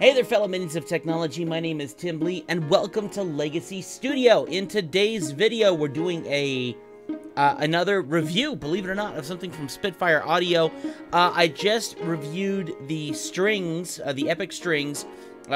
Hey there fellow minions of technology, my name is Tim Lee and welcome to Legacy Studio. In today's video we're doing another review, believe it or not, of something from Spitfire Audio. I just reviewed the strings, the Epic Strings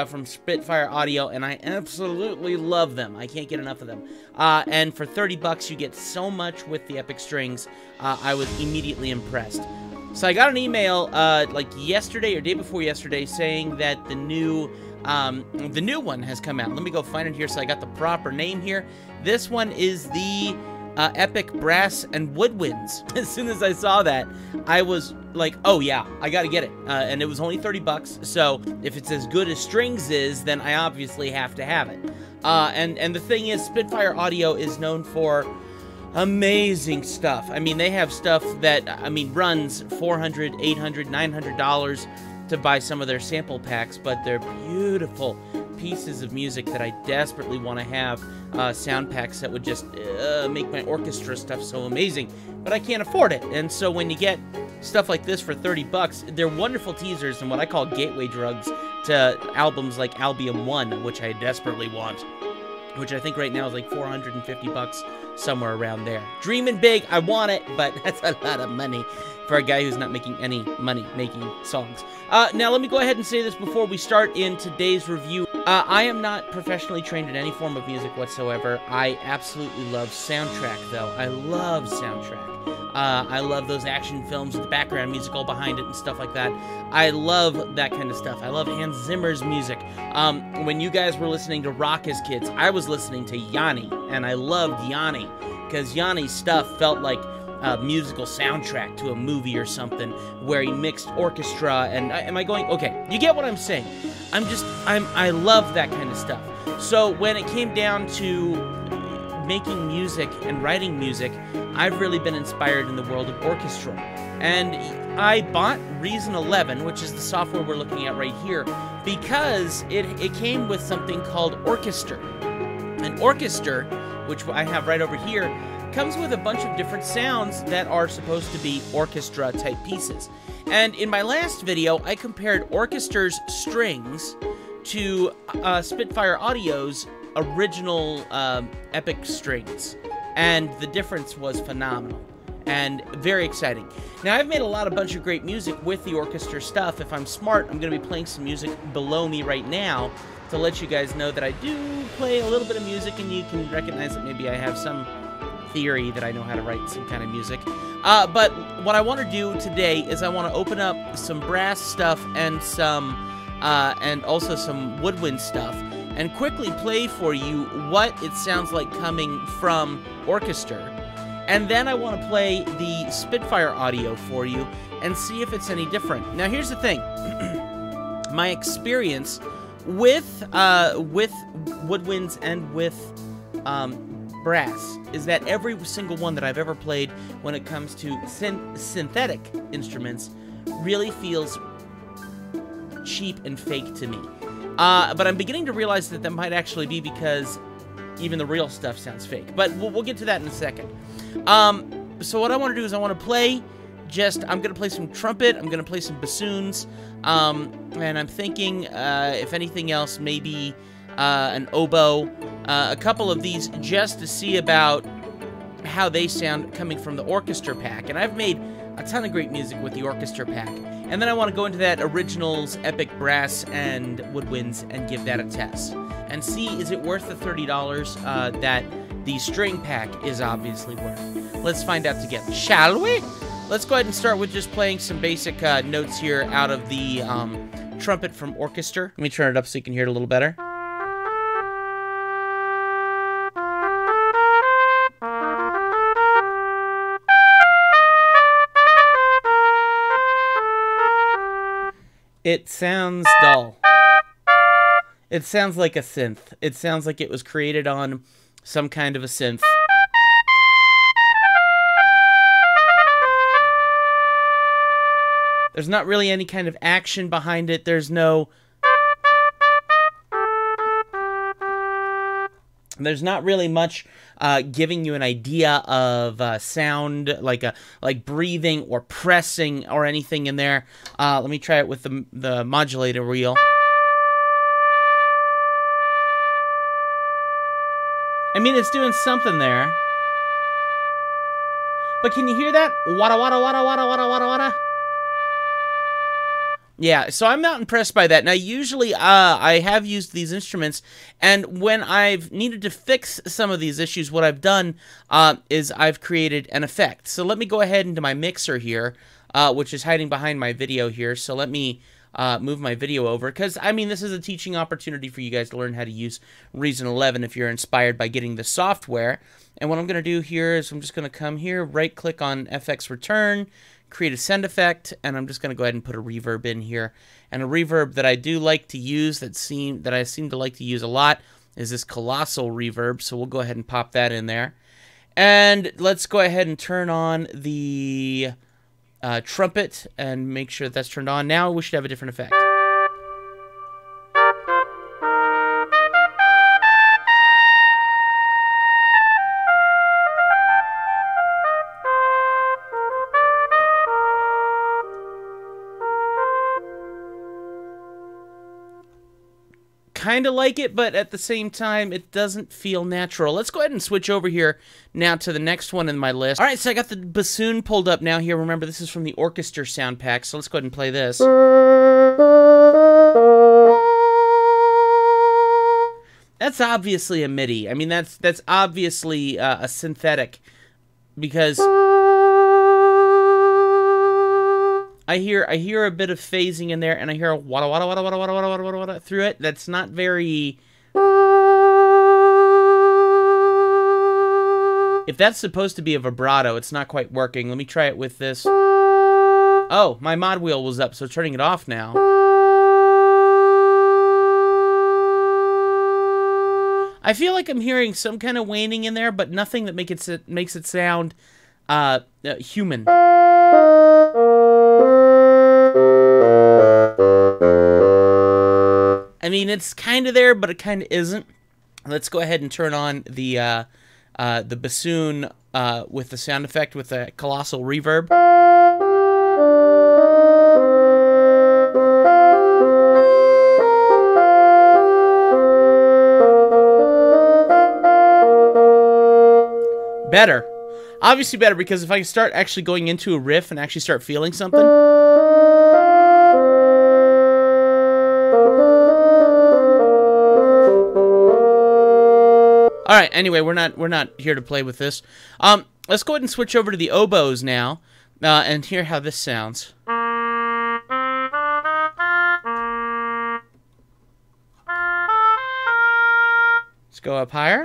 from Spitfire Audio, and I absolutely love them. I can't get enough of them. And for 30 bucks you get so much with the Epic Strings. I was immediately impressed. So I got an email like yesterday or day before yesterday saying that the new one has come out. Let me go find it here so I got the proper name here. This one is the Epic Brass and Woodwinds. As soon as I saw that, I was like, oh yeah, I gotta get it. And it was only 30 bucks, so if it's as good as Strings is, then I obviously have to have it. And the thing is, Spitfire Audio is known for amazing stuff. I mean, they have stuff that, I mean, runs $400, $800, $900 to buy some of their sample packs, but they're beautiful pieces of music that I desperately want to have sound packs that would just make my orchestra stuff so amazing, but I can't afford it. And so when you get stuff like this for 30 bucks, they're wonderful teasers and what I call gateway drugs to albums like Albion One, which I desperately want, which I think right now is like 450 bucks, somewhere around there. Dreaming big, I want it, but that's a lot of money for a guy who's not making any money making songs. Now let me go ahead and say this before we start in today's review. I am not professionally trained in any form of music whatsoever. I absolutely love soundtrack though. I love soundtrack. I love those action films with the background music all behind it and stuff like that. I love that kind of stuff. I love Hans Zimmer's music. When you guys were listening to rock as kids, I was listening to Yanni, and I loved Yanni because Yanni's stuff felt like a musical soundtrack to a movie or something where he mixed orchestra and... Am I going... Okay, you get what I'm saying. I love that kind of stuff. So when it came down to making music and writing music, I've really been inspired in the world of orchestra. And I bought Reason 11, which is the software we're looking at right here, because it came with something called Orkester. And Orkester, which I have right over here, comes with a bunch of different sounds that are supposed to be orchestra type pieces. And in my last video, I compared Orkester's strings to Spitfire Audio's original Epic Strings, and the difference was phenomenal and very exciting. Now I've made a bunch of great music with the orchestra stuff. If I'm smart, I'm gonna be playing some music below me right now to let you guys know that I do play a little bit of music, and you can recognize that maybe I have some theory that I know how to write some kind of music. But what I want to do today is I want to open up some brass stuff and some and also some woodwind stuff, and quickly play for you what it sounds like coming from Orkester. And then I want to play the Spitfire Audio for you and see if it's any different. Now here's the thing. My experience with woodwinds and with brass is that every single one that I've ever played when it comes to synthetic instruments really feels cheap and fake to me. But I'm beginning to realize that that might actually be because even the real stuff sounds fake. But we'll get to that in a second. So what I want to do is I want to play I'm going to play some trumpet, I'm going to play some bassoons, and I'm thinking, if anything else, maybe an oboe, a couple of these just to see about how they sound coming from the orchestra pack. And I've made a ton of great music with the orchestra pack. And then I want to go into that originals, Epic Brass and Woodwinds, and give that a test and see is it worth the $30 that the string pack is obviously worth. Let's find out together, shall we? Let's go ahead and start with just playing some basic notes here out of the trumpet from Orkester. Let me turn it up so you can hear it a little better. It sounds dull. It sounds like a synth. It sounds like it was created on some kind of a synth. There's not really any kind of action behind it. There's no... There's not really much giving you an idea of sound, like breathing or pressing or anything in there. Let me try it with the modulator wheel. I mean, it's doing something there. But can you hear that? Wada, wada, wada, wada, wada, wada, wada. Yeah, so I'm not impressed by that. Now, usually I have used these instruments, and when I've needed to fix some of these issues, what I've done is I've created an effect. So let me go ahead into my mixer here, which is hiding behind my video here. So let me move my video over, because, I mean, this is a teaching opportunity for you guys to learn how to use Reason 11 if you're inspired by getting the software. And what I'm going to do here is I'm just going to come here, right-click on FX Return, create a send effect, and I'm just going to go ahead and put a reverb in here. And a reverb that I do like to use, that I seem to like to use a lot, is this colossal reverb. So we'll go ahead and pop that in there. And let's go ahead and turn on the trumpet and make sure that's turned on. Now we should have a different effect. Kind of like it, but at the same time, it doesn't feel natural. Let's go ahead and switch over here now to the next one in my list. All right, so I got the bassoon pulled up now here. Remember, this is from the Orkester sound pack, so let's go ahead and play this. That's obviously a MIDI. I mean, that's obviously a synthetic, because I hear a bit of phasing in there, and I hear a wada wada wada wada wada wada wada wada through it. That's not very. If that's supposed to be a vibrato, it's not quite working. Let me try it with this. Oh, my mod wheel was up, so turning it off now. I feel like I'm hearing some kind of waning in there, but nothing that makes it sound human. I mean, it's kind of there, but it kind of isn't. Let's go ahead and turn on the bassoon with the sound effect with a colossal reverb. Better. Obviously better, because if I start actually going into a riff and actually start feeling something... All right. Anyway, we're not here to play with this. Let's go ahead and switch over to the oboes now, and hear how this sounds. Let's go up higher.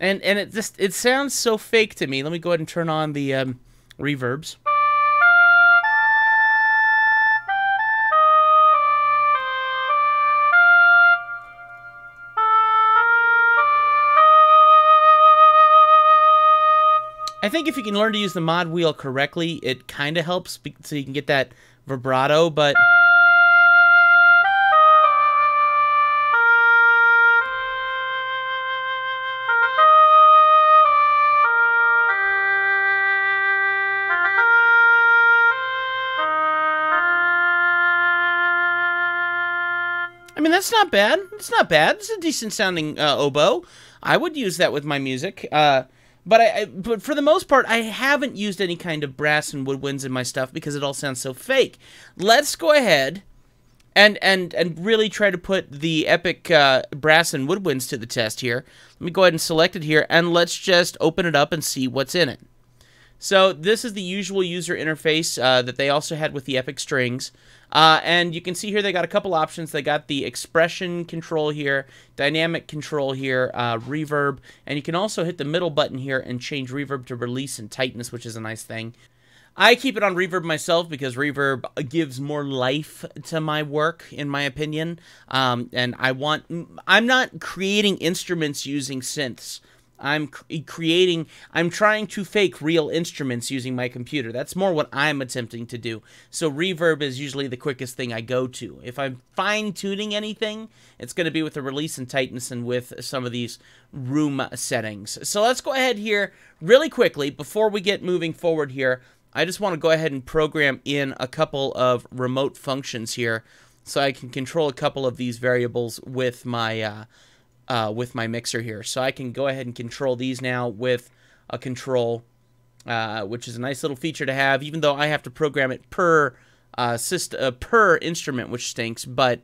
And it sounds so fake to me. Let me go ahead and turn on the reverbs. I think if you can learn to use the mod wheel correctly, it kind of helps, so you can get that vibrato, but... I mean, that's not bad. It's not bad. It's a decent-sounding oboe. I would use that with my music. But for the most part, I haven't used any kind of brass and woodwinds in my stuff because it all sounds so fake. Let's go ahead and really try to put the Epic brass and woodwinds to the test here. Let me go ahead and select it here, and let's just open it up and see what's in it. So this is the usual user interface that they also had with the Epic Strings. And you can see here they got a couple options. They got the expression control here, dynamic control here, reverb. And you can also hit the middle button here and change reverb to release and tightness, which is a nice thing. I keep it on reverb myself because reverb gives more life to my work, in my opinion. And I'm not creating instruments using synths. I'm trying to fake real instruments using my computer. That's more what I'm attempting to do. So reverb is usually the quickest thing I go to. If I'm fine-tuning anything, it's going to be with the release and tightness and with some of these room settings. So let's go ahead here really quickly before we get moving forward here. I just want to go ahead and program in a couple of remote functions here So I can control a couple of these variables with my mixer here. So I can go ahead and control these now with a control, which is a nice little feature to have, even though I have to program it per per instrument, which stinks, but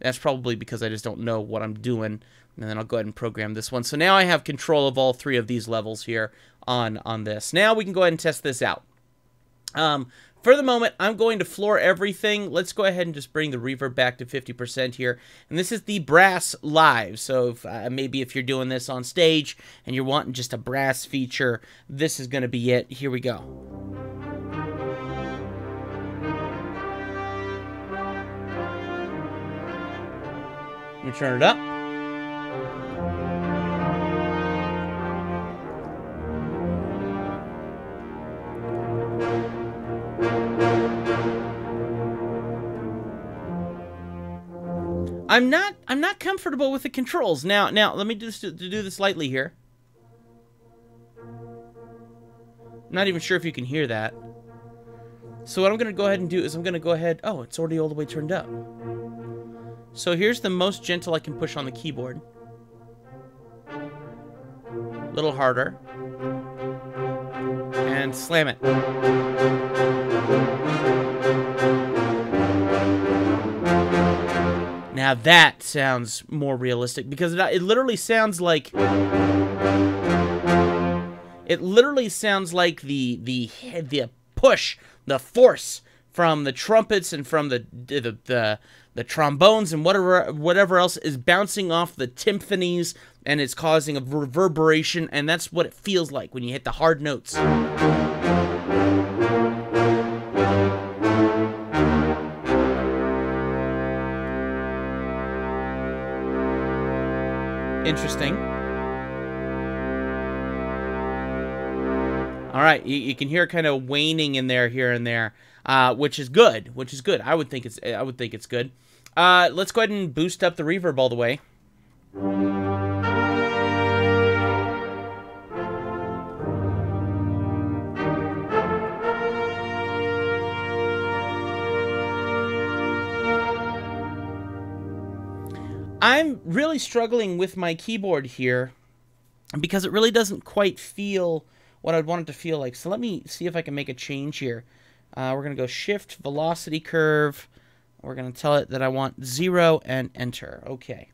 that's probably because I just don't know what I'm doing. And then I'll go ahead and program this one. So now I have control of all three of these levels here on this. Now we can go ahead and test this out. For the moment, I'm going to floor everything. Let's go ahead and just bring the reverb back to 50% here. And this is the brass live. So if, maybe if you're doing this on stage and you're wanting just a brass feature, this is going to be it. Here we go. Let me turn it up. I'm not comfortable with the controls. Now let me just do this lightly here. I'm not even sure if you can hear that. So what I'm gonna go ahead and do is I'm gonna go ahead. Oh, it's already all the way turned up. So here's the most gentle I can push on the keyboard. A little harder. And slam it. Now that sounds more realistic because it literally sounds like... It literally sounds like the push, the force from the trumpets and from the trombones and whatever else is bouncing off the timpanies, and it's causing a reverberation, and that's what it feels like when you hit the hard notes. Interesting. All right, you can hear kind of waning in there, here and there. Which is good. I would think it's good. Let's go ahead and boost up the reverb all the way. I'm really struggling with my keyboard here because it really doesn't quite feel what I'd want it to feel like. So let me see if I can make a change here. We're going to go shift velocity curve. We're going to tell it that I want 0 and enter. Okay.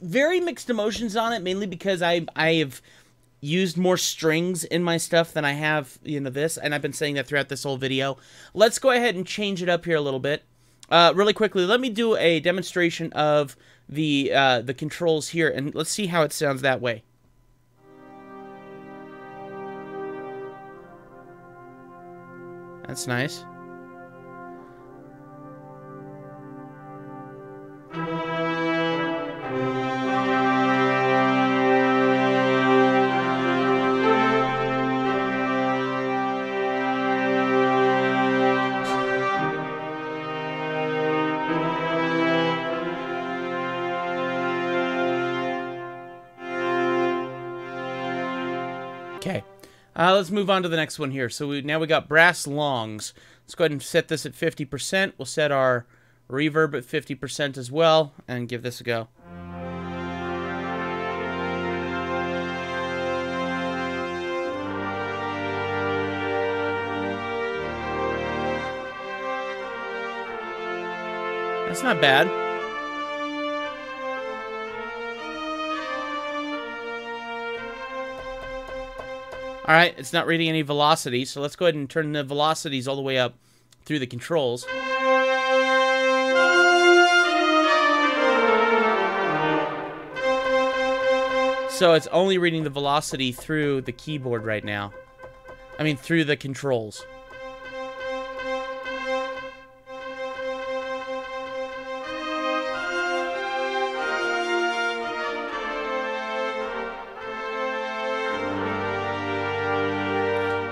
Very mixed emotions on it, mainly because I have used more strings in my stuff than I have, you know, this, and I've been saying that throughout this whole video. Let's go ahead and change it up here a little bit. Really quickly, let me do a demonstration of the controls here, and let's see how it sounds that way. That's nice. Okay, let's move on to the next one here. So now we got brass longs. Let's go ahead and set this at 50%. We'll set our reverb at 50% as well and give this a go. That's not bad. All right, it's not reading any velocity, so let's go ahead and turn the velocities all the way up through the controls. So it's only reading the velocity through the keyboard right now. I mean, through the controls.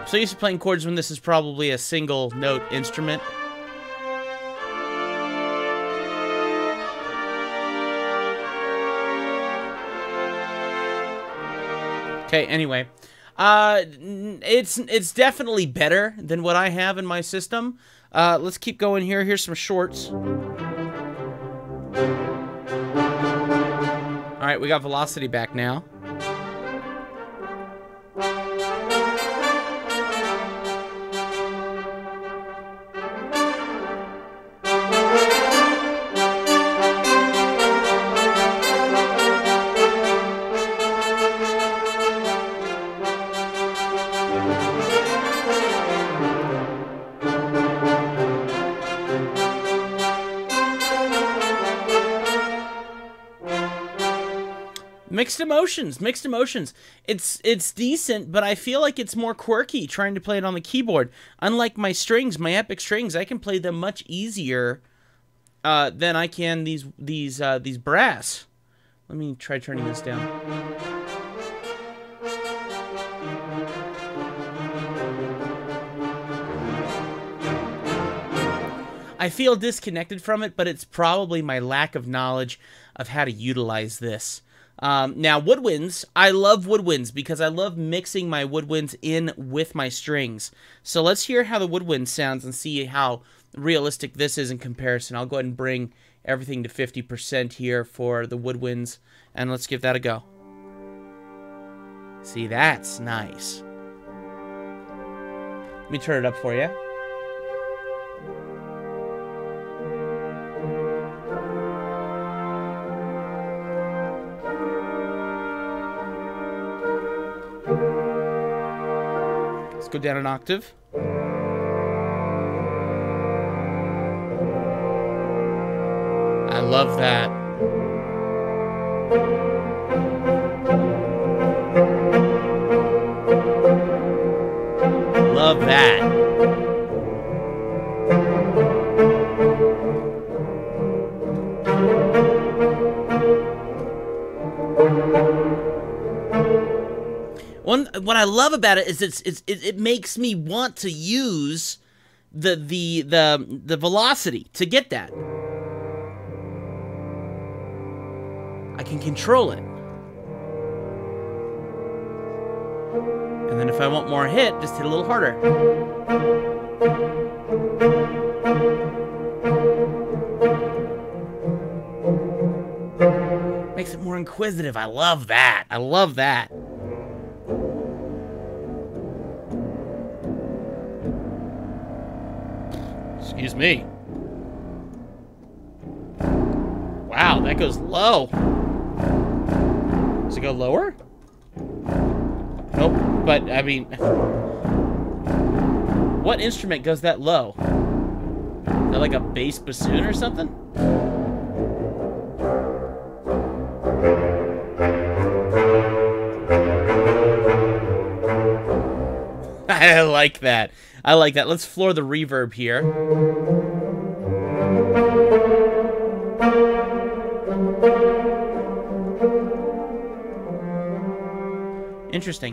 So used to playing chords when this is probably a single note instrument. Okay, anyway, it's definitely better than what I have in my system. Let's keep going here. Here's some shorts. All right, we got velocity back now. Mixed emotions. It's decent, but I feel like it's more quirky trying to play it on the keyboard. Unlike my strings, my Epic Strings, I can play them much easier than I can these brass. Let me try turning this down. I feel disconnected from it, but it's probably my lack of knowledge of how to utilize this. Now, woodwinds, I love woodwinds because I love mixing my woodwinds in with my strings. So let's hear how the woodwind sounds and see how realistic this is in comparison. I'll go ahead and bring everything to 50% here for the woodwinds, and let's give that a go. See, that's nice. Let me turn it up for you. Go down an octave. I love that. Love that. What I love about it is it makes me want to use the velocity to get that. I can control it. And then if I want more hit, just hit a little harder. Makes it more inquisitive. I love that. I love that. Excuse me. Wow, that goes low. Does it go lower? Nope, but I mean, what instrument goes that low? Is that like a bass bassoon or something? I like that. I like that. Let's floor the reverb here. Interesting.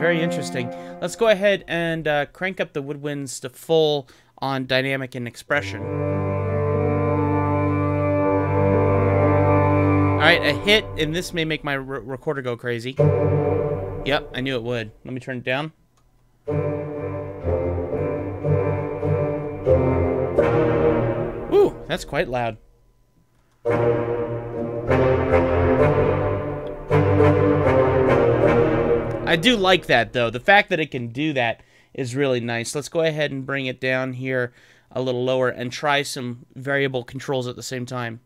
Very interesting. Let's go ahead and crank up the woodwinds to full on dynamic and expression. All right, a hit, and this may make my recorder go crazy. Yep, I knew it would. Let me turn it down. Ooh, that's quite loud. I do like that, though. The fact that it can do that is really nice. Let's go ahead and bring it down here a little lower and try some variable controls at the same time.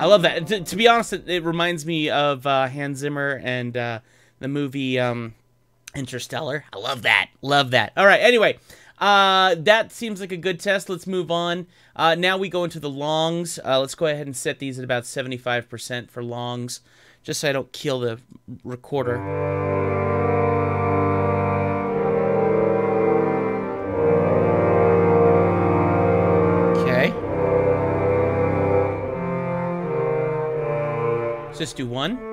I love that. To be honest, it reminds me of Hans Zimmer and the movie Interstellar. I love that. Love that. All right. Anyway, that seems like a good test. Let's move on. Now we go into the longs. Let's go ahead and set these at about 75% for longs, just so I don't kill the recorder. Just do one.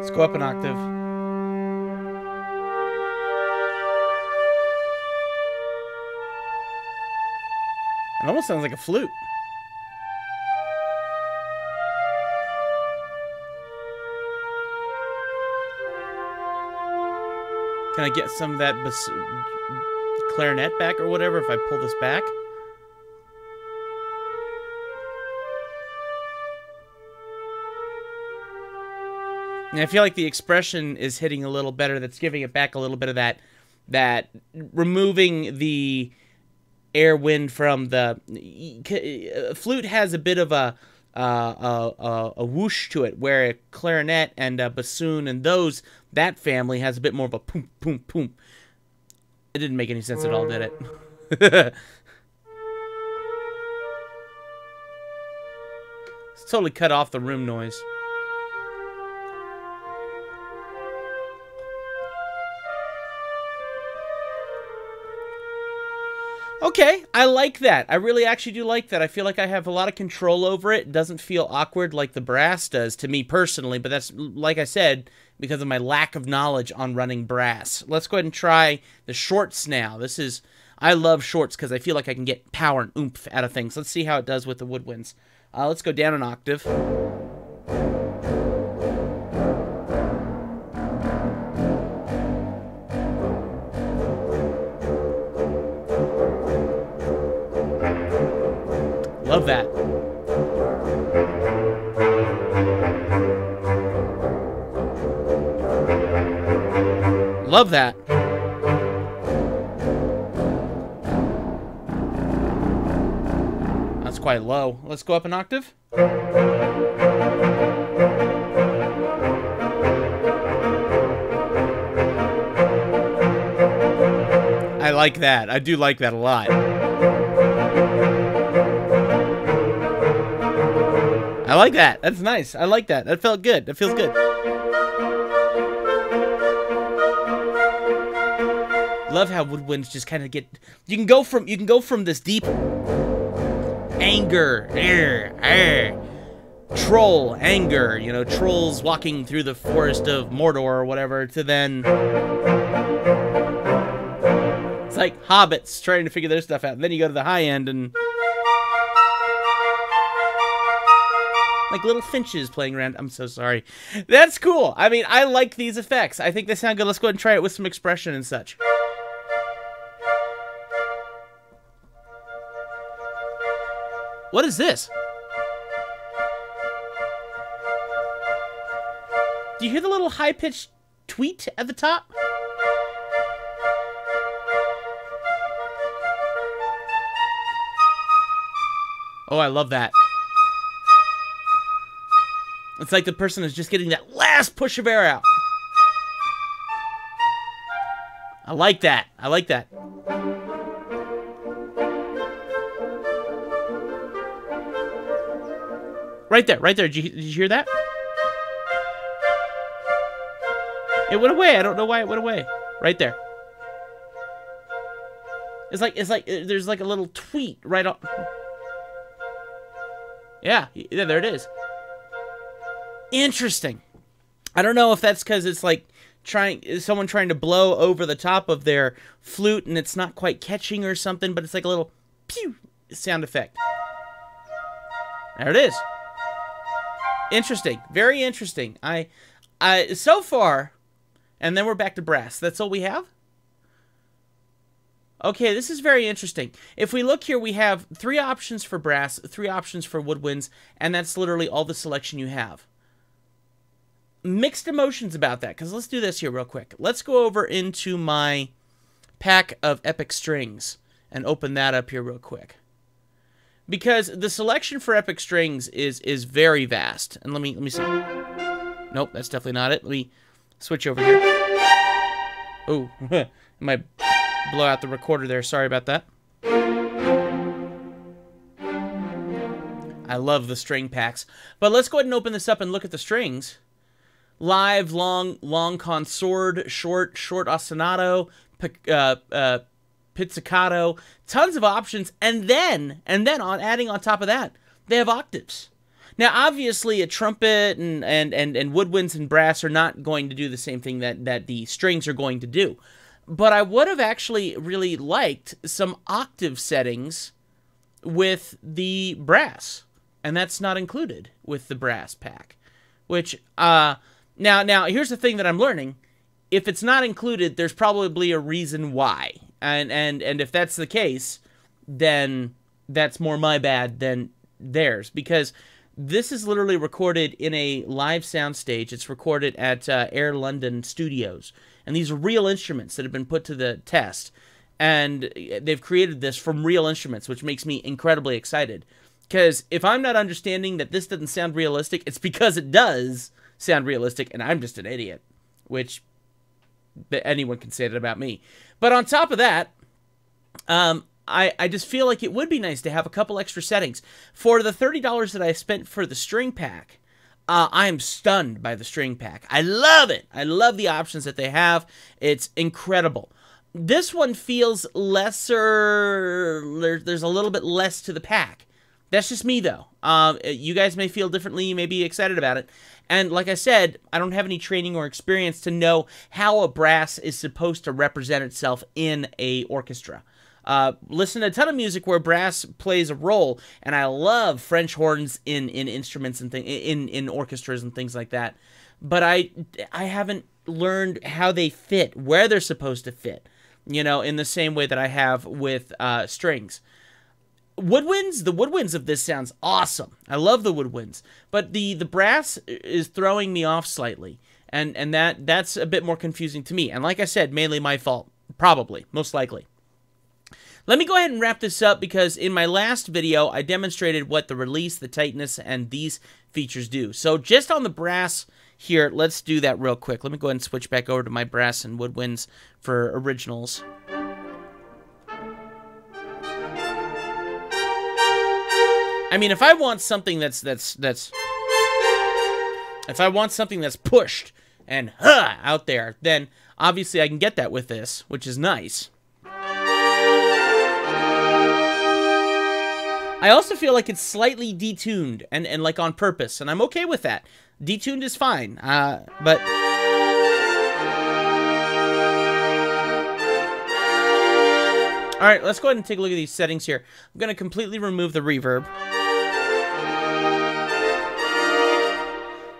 Let's go up an octave. It almost sounds like a flute. Can I get some of that clarinet back or whatever if I pull this back? And I feel like the expression is hitting a little better. That's giving it back a little bit of that removing the air wind from the flute has a bit of a whoosh to it, where a clarinet and a bassoon and that family has a bit more of a poom poom poom. It didn't make any sense at all, did it? It's totally cut off the room noise. Okay, I like that. I really actually do like that. I feel like I have a lot of control over it. It doesn't feel awkward like the brass does to me personally, but that's, like I said, because of my lack of knowledge on running brass. Let's go ahead and try the shorts now. I love shorts because I feel like I can get power and oomph out of things. Let's see how it does with the woodwinds. Let's go down an octave. Love that. Love that. That's quite low. Let's go up an octave. I like that. I do like that a lot. I like that. That's nice. I like that. That felt good. That feels good. Love how woodwinds just kind of get. You can go from this deep anger, troll anger, you know, trolls walking through the forest of Mordor or whatever, to then it's like hobbits trying to figure their stuff out. And then you go to the high end and. Like little finches playing around. I'm so sorry. That's cool. I mean, I like these effects. I think they sound good. Let's go ahead and try it with some expression and such. What is this? Do you hear the little high-pitched tweet at the top? Oh, I love that. It's like the person is just getting that last push of air out. I like that. I like that. Right there, right there. Did you hear that? It went away. I don't know why it went away. Right there. It's like there's like a little tweet right up. Yeah, there it is. Interesting. I don't know if that's because it's like someone trying to blow over the top of their flute and it's not quite catching or something, but it's like a little pew sound effect. There it is. Interesting. Very interesting. I so far, and then we're back to brass. That's all we have? Okay, this is very interesting. If we look here, we have three options for brass, three options for woodwinds, and that's literally all the selection you have. Mixed emotions about that, because let's do this here real quick. Let's go over into my pack of Epic Strings and open that up here real quick. Because the selection for Epic Strings is very vast. And let me see. Nope, that's definitely not it. Let me switch over here. Oh, I might blow out the recorder there. Sorry about that. I love the string packs. But let's go ahead and open this up and look at the strings. Live, long, long consort, short, short ostinato, pizzicato, tons of options, and then on adding on top of that, they have octaves. Now, obviously, a trumpet and woodwinds and brass are not going to do the same thing that the strings are going to do, but I would have actually really liked some octave settings with the brass, and that's not included with the brass pack. Which now here's the thing that I'm learning: if it's not included, there's probably a reason why. And if that's the case, then that's more my bad than theirs, because this is literally recorded in a live soundstage. It's recorded at Air London Studios, and these are real instruments that have been put to the test, and they've created this from real instruments, which makes me incredibly excited, because if I'm not understanding that this doesn't sound realistic, it's because it does sound realistic, and I'm just an idiot, which anyone can say that about me. But on top of that, I just feel like it would be nice to have a couple extra settings. For the $30 that I spent for the string pack, I am stunned by the string pack. I love it. I love the options that they have. It's incredible. This one feels lesser. There's a little bit less to the pack. That's just me, though. You guys may feel differently. You may be excited about it. And like I said, I don't have any training or experience to know how a brass is supposed to represent itself in a orchestra. Listen to a ton of music where brass plays a role, and I love French horns in instruments and in orchestras and things like that. But I haven't learned how they fit, where they're supposed to fit, you know, in the same way that I have with strings. Woodwinds, the woodwinds of this sounds awesome. I love the woodwinds, but the brass is throwing me off slightly, and that's a bit more confusing to me. And like I said, mainly my fault, probably, most likely. Let me go ahead and wrap this up, because in my last video, I demonstrated what the release, the tightness, and these features do. So just on the brass here, let's do that real quick. Let me go ahead and switch back over to my brass and woodwinds for originals. I mean, if I want something that's pushed and out there, then obviously I can get that with this, which is nice. I also feel like it's slightly detuned and like on purpose, and I'm okay with that. Detuned is fine, but all right, let's go ahead and take a look at these settings here. I'm going to completely remove the reverb.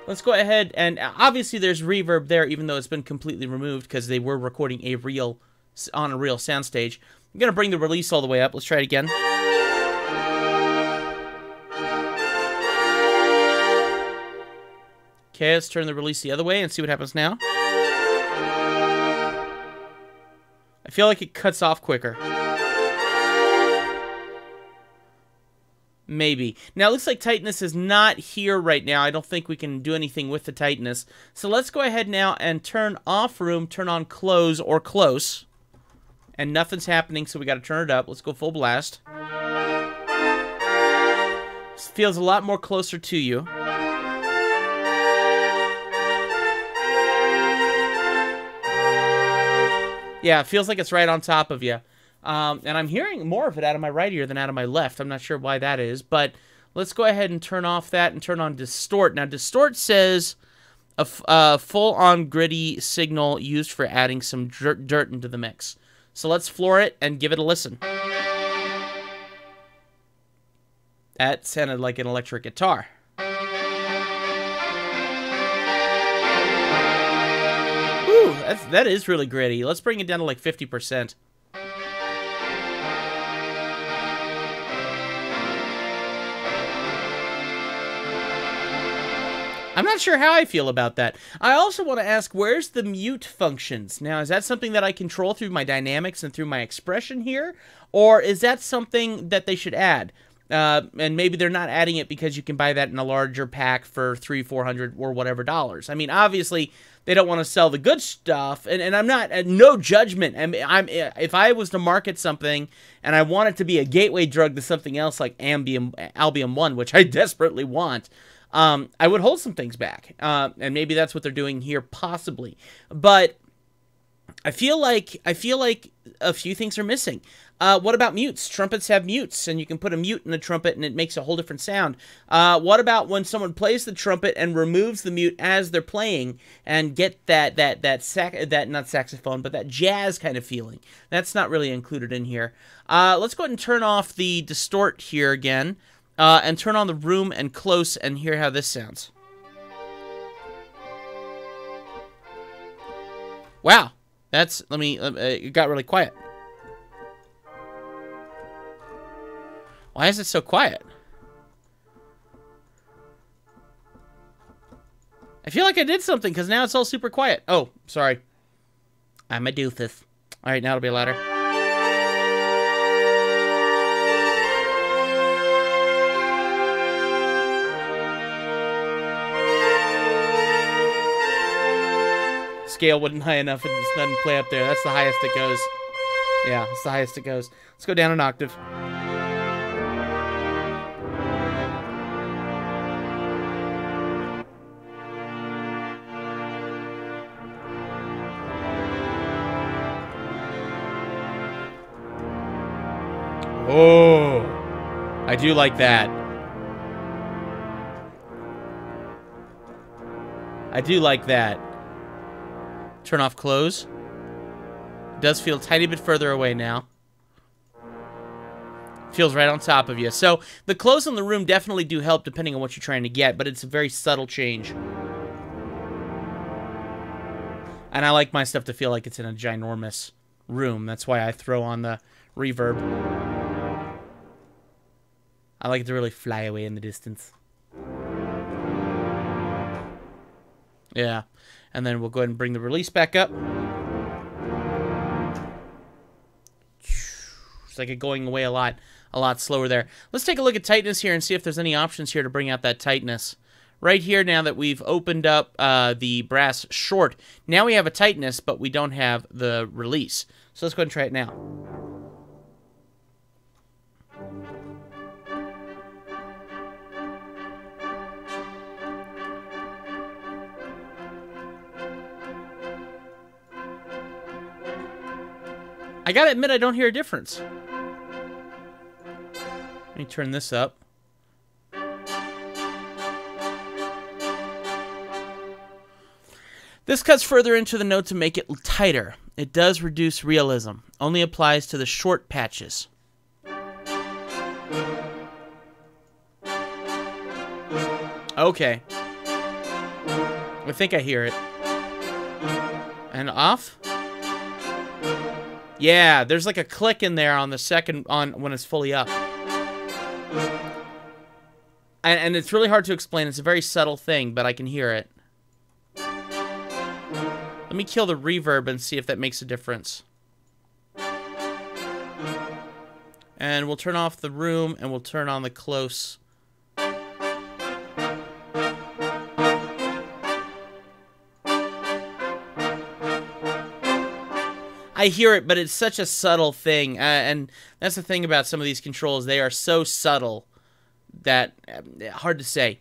Let's go ahead, and obviously there's reverb there, even though it's been completely removed because they were recording on a real soundstage. I'm going to bring the release all the way up. Let's try it again. Okay, let's turn the release the other way and see what happens now. I feel like it cuts off quicker. Maybe. Now, it looks like tightness is not here right now. I don't think we can do anything with the tightness. So let's go ahead now and turn off room, turn on close or close. And nothing's happening, so we got to turn it up. Let's go full blast. This feels a lot more closer to you. Yeah, it feels like it's right on top of you. And I'm hearing more of it out of my right ear than out of my left. I'm not sure why that is, but let's go ahead and turn off that and turn on distort. Now, distort says a full-on gritty signal used for adding some dirt into the mix. So let's floor it and give it a listen. That sounded like an electric guitar. Ooh, that is really gritty. Let's bring it down to like 50%. I'm not sure how I feel about that. I also want to ask, where's the mute functions? Now, is that something that I control through my dynamics and through my expression here? Or is that something that they should add? And maybe they're not adding it because you can buy that in a larger pack for $300, $400 or whatever dollars. I mean, obviously, they don't want to sell the good stuff, and I'm not, no judgment. If I was to market something and I want it to be a gateway drug to something else like Albion One, which I desperately want, I would hold some things back, and maybe that's what they're doing here, possibly. But I feel like a few things are missing. What about mutes? Trumpets have mutes, and you can put a mute in a trumpet, and it makes a whole different sound. What about when someone plays the trumpet and removes the mute as they're playing, and get that jazz kind of feeling? That's not really included in here. Let's go ahead and turn off the distort here again, and turn on the room and close, and hear how this sounds. Wow. It got really quiet. Why is it so quiet? I feel like I did something, because now it's all super quiet. Oh, sorry. I'm a doofus. Alright, now it'll be louder. Scale wasn't high enough, and it doesn't play up there. That's the highest it goes. Yeah, that's the highest it goes. Let's go down an octave. Oh, I do like that. I do like that. Turn off close. It does feel a tiny bit further away now. Feels right on top of you. So the close on the room definitely do help depending on what you're trying to get, but it's a very subtle change. And I like my stuff to feel like it's in a ginormous room. That's why I throw on the reverb. I like it to really fly away in the distance. Yeah. And then we'll go ahead and bring the release back up. It's like it going away a lot slower there. Let's take a look at tightness here and see if there's any options here to bring out that tightness. Right here, now that we've opened up the brass short, now we have a tightness, but we don't have the release. So let's go ahead and try it now. I gotta admit, I don't hear a difference. Let me turn this up. This cuts further into the note to make it tighter. It does reduce realism. Only applies to the short patches. Okay. I think I hear it. And off? Yeah, there's like a click in there on the second, when it's fully up. And it's really hard to explain. It's a very subtle thing, but I can hear it. Let me kill the reverb and see if that makes a difference. And we'll turn off the room, and we'll turn on the close. I hear it, but it's such a subtle thing, and that's the thing about some of these controls. They are so subtle that hard to say.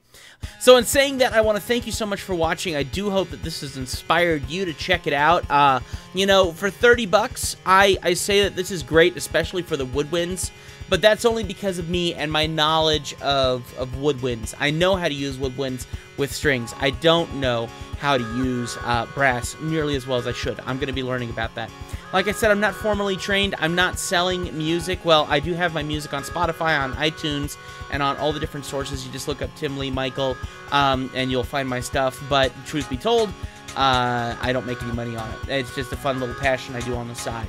So in saying that, I want to thank you so much for watching. I do hope that this has inspired you to check it out. You know, for $30, I say that this is great, especially for the woodwinds. But that's only because of me and my knowledge of woodwinds. I know how to use woodwinds with strings. I don't know how to use brass nearly as well as I should. I'm going to be learning about that. Like I said, I'm not formally trained. I'm not selling music. Well, I do have my music on Spotify, on iTunes, and on all the different sources. You just look up Tim Lee, Michael, and you'll find my stuff. But truth be told, I don't make any money on it. It's just a fun little passion I do on the side.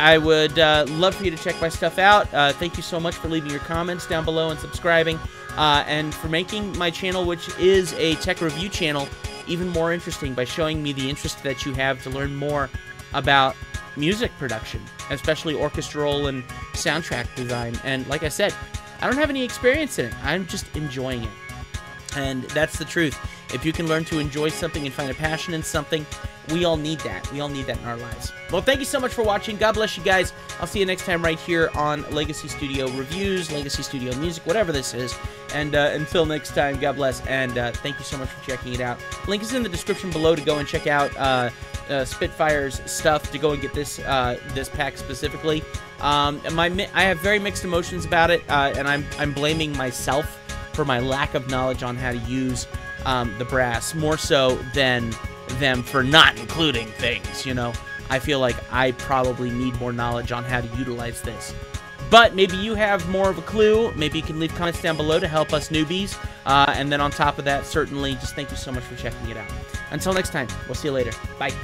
I would love for you to check my stuff out. Thank you so much for leaving your comments down below and subscribing, and for making my channel, which is a tech review channel, even more interesting by showing me the interest that you have to learn more about music production, especially orchestral and soundtrack design. And like I said, I don't have any experience in it. I'm just enjoying it. And that's the truth. If you can learn to enjoy something and find a passion in something, we all need that. We all need that in our lives. Well, thank you so much for watching. God bless you guys. I'll see you next time right here on Legacy Studio Reviews, Legacy Studio Music, whatever this is. And until next time, God bless. And thank you so much for checking it out. Link is in the description below to go and check out Spitfire's stuff, to go and get this this pack specifically. I have very mixed emotions about it, and I'm blaming myself for my lack of knowledge on how to use the brass, more so than them for not including things, you know. I feel like I probably need more knowledge on how to utilize this. But maybe you have more of a clue. Maybe you can leave comments down below to help us newbies. And then on top of that, certainly just thank you so much for checking it out. Until next time, we'll see you later. Bye.